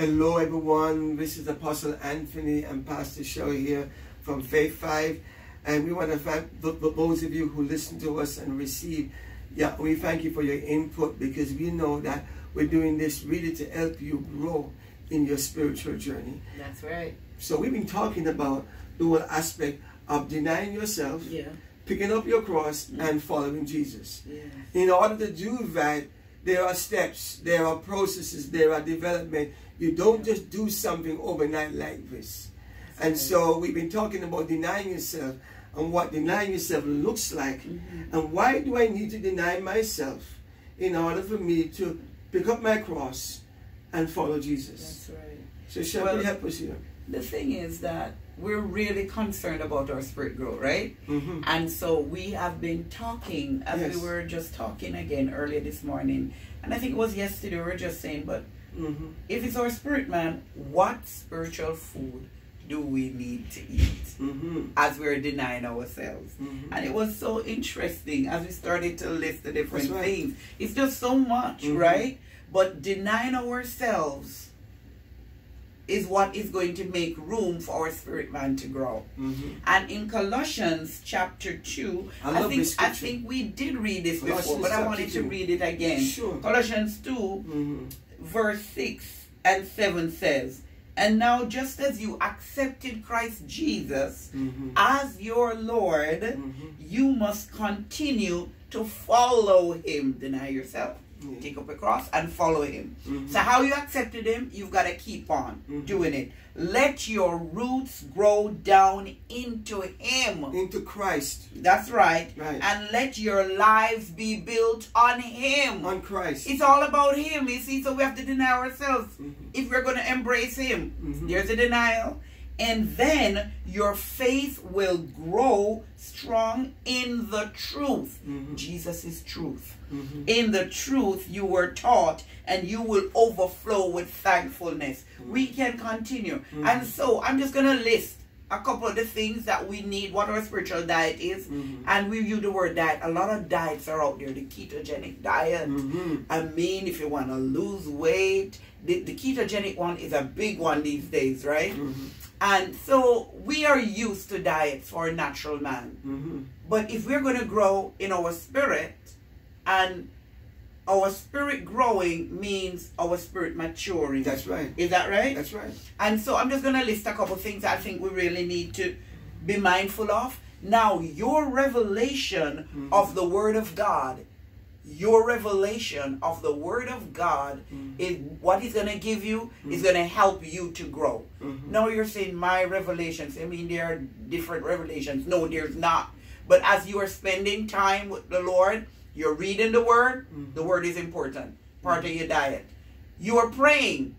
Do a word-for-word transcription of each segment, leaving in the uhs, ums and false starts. Hello everyone, this is Apostle Anthony and Pastor Sherry here from Faith five, and we want to thank the, the, those of you who listen to us and receive. Yeah, we thank you for your input, because we know that we're doing this really to help you grow in your spiritual journey. That's right. So we've been talking about the whole aspect of denying yourself, yeah, picking up your cross, yeah, and following Jesus. Yeah. In order to do that, there are steps, there are processes, there are development. You don't just do something overnight like this. That's and right. So we've been talking about denying yourself and what denying yourself looks like. Mm-hmm. And why do I need to deny myself in order for me to pick up my cross and follow Jesus? That's right. So shall well, we help us here? The thing is that we're really concerned about our spirit growth, right? Mm-hmm. And so we have been talking, as yes. we were just talking again earlier this morning, and I think it was yesterday we were just saying, but mm-hmm. if it's our spirit man, what spiritual food do we need to eat mm-hmm. as we're denying ourselves? Mm-hmm. And it was so interesting as we started to list the different right. things. It's just so much, mm-hmm. right? But denying ourselves is what is going to make room for our spirit man to grow. Mm-hmm. And in Colossians chapter two, I, I think I think we did read this Colossians before, but I wanted two. to read it again. Sure. Colossians two, mm-hmm. verse six and seven says, "And now just as you accepted Christ Jesus mm-hmm. as your Lord, mm-hmm. you must continue to follow him." Deny yourself. Mm-hmm. Take up a cross and follow him. Mm-hmm. So how you accepted him, you've got to keep on mm-hmm. doing it. Let your roots grow down into him. Into Christ. That's right. right. And let your lives be built on him. On Christ. It's all about him, you see. So we have to deny ourselves mm-hmm. if we're going to embrace him. Mm-hmm. There's a denial. And then your faith will grow strong in the truth. Mm-hmm. Jesus is truth. Mm-hmm. In the truth you were taught, and you will overflow with thankfulness. Mm-hmm. We can continue. Mm-hmm. And so I'm just going to list a couple of the things that we need, what our spiritual diet is. Mm-hmm. And we use the word diet. A lot of diets are out there. The ketogenic diet. Mm-hmm. I mean, if you want to lose weight, the, the ketogenic one is a big one these days, right? Mm-hmm. And so we are used to diets for a natural man. Mm-hmm. But if we're going to grow in our spirit, and our spirit growing means our spirit maturing. That's right. Is that right? That's right. And so I'm just going to list a couple of things I think we really need to be mindful of. Now, your revelation mm-hmm. of the Word of God, your revelation of the Word of God mm-hmm. is what he's going to give you, mm-hmm. is going to help you to grow. Mm-hmm. Now you're saying, my revelations, I mean, there are different revelations. No, there's not. But as you are spending time with the Lord, you're reading the Word. Mm-hmm. The Word is important. Part mm-hmm. of your diet. You are praying.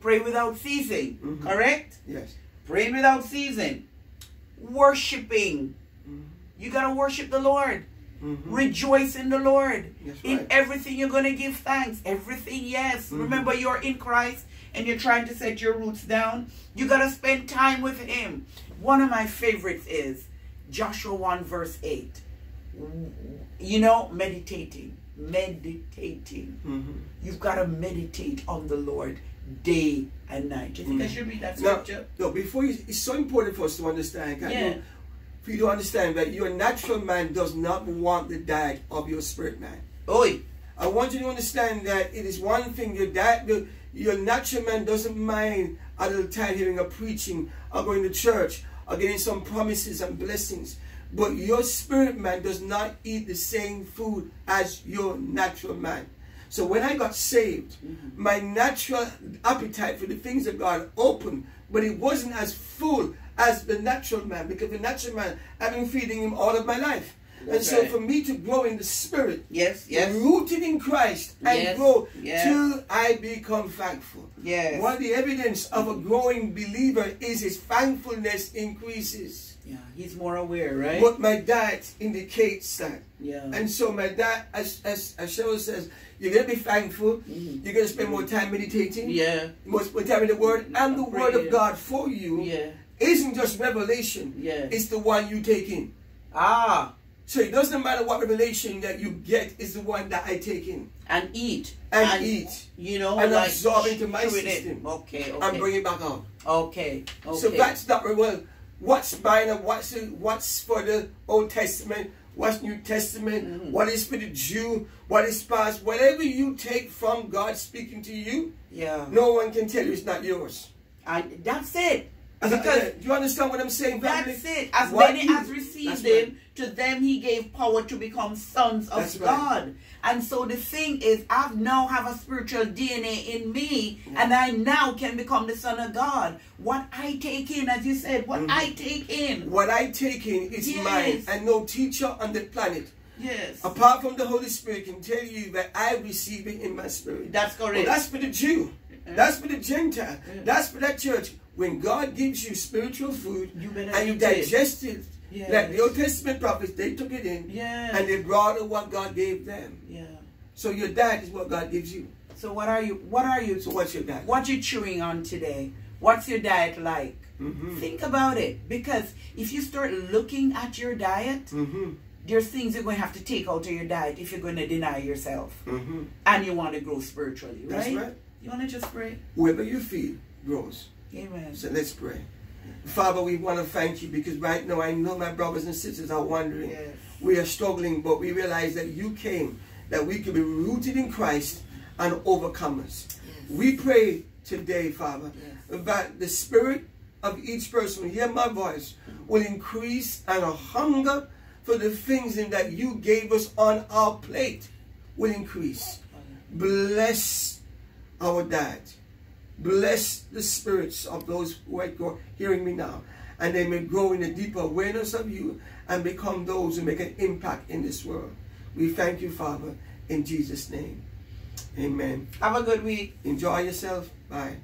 Pray without ceasing. Mm-hmm. Correct? Yes. Praying without ceasing. Worshiping. Mm-hmm. You got to worship the Lord. Mm-hmm. Rejoice in the Lord. Right. In everything you're going to give thanks. Everything, yes. Mm-hmm. Remember, you're in Christ and you're trying to set your roots down. You got to spend time with him. One of my favorites is Joshua one verse eight. You know, meditating. Meditating. Mm-hmm. You've got to meditate on the Lord day and night. Do you think mm-hmm. I should read that scripture? No, no, before you, it's so important for us to understand. Can yeah. you, for you to understand that your natural man does not want the diet of your spirit man. Oi. I want you to understand that it is one thing, your diet, the, your natural man doesn't mind a little time hearing a preaching or going to church or getting some promises and blessings. But your spirit man does not eat the same food as your natural man. So when I got saved, mm-hmm. my natural appetite for the things of God opened, but it wasn't as full as the natural man, because the natural man, I've been feeding him all of my life. That's and so right. for me to grow in the spirit, yes, yes. rooted in Christ, and yes, grow yes. till I become thankful. Yes. One of the evidence of a growing believer is his thankfulness increases. Yeah, he's more aware, right? But my diet indicates that. Yeah. And so my diet, as, as, as Cheryl says, you're going to be thankful, mm-hmm. you're going to spend mm-hmm. more time meditating, yeah. more, more time in the Word, and I'm the afraid, Word of yeah. God for you. Yeah. Isn't just revelation, yeah. it's the one you take in. Ah. So it doesn't matter what revelation that you get, is the one that I take in. And eat. And, and eat. You know, and like absorb into my system. Okay, okay. And bring it back out. Okay, okay. So that's not very well. What's minor? What's, what's for the Old Testament? What's New Testament? Mm-hmm. What is for the Jew? What is past? Whatever you take from God speaking to you, yeah, no one can tell you it's not yours. And that's it. Because uh, do you understand what I'm saying? Family? That's it. As what many you, as received him, right, to them he gave power to become sons of that's God. Right. And so the thing is, I now have a spiritual D N A in me, yeah, and I now can become the son of God. What I take in, as you said, what mm-hmm. I take in. What I take in is yes. mine, and no teacher on the planet. Yes. Apart from the Holy Spirit can tell you that I receive it in my spirit. That's correct. Well, that's for the Jew. Yeah. That's for the Gentile. Yeah. That's for that church. When God gives you spiritual food you and you digest it, it yes. like the Old Testament prophets, they took it in yes. and they brought out what God gave them. Yeah. So your diet is what God gives you. So what are you? What are you? So what's your diet? What you chewing on today? What's your diet like? Mm-hmm. Think about it, because if you start looking at your diet, mm-hmm. there's things you're going to have to take out of your diet if you're going to deny yourself mm-hmm. and you want to grow spiritually. Right? That's right. You want to just pray. Whoever you feel grows. Amen. So let's pray. Father, we want to thank you, because right now I know my brothers and sisters are wondering. Yes. We are struggling, but we realize that you came, that we could be rooted in Christ and overcomers. Yes. We pray today, Father, yes. that the spirit of each person, hear my voice, will increase, and a hunger for the things in that you gave us on our plate will increase. Bless our diet. Bless the spirits of those who are hearing me now, and they may grow in a deeper awareness of you and become those who make an impact in this world. We thank you, Father, in Jesus' name. Amen. Have a good week. Enjoy yourself. Bye.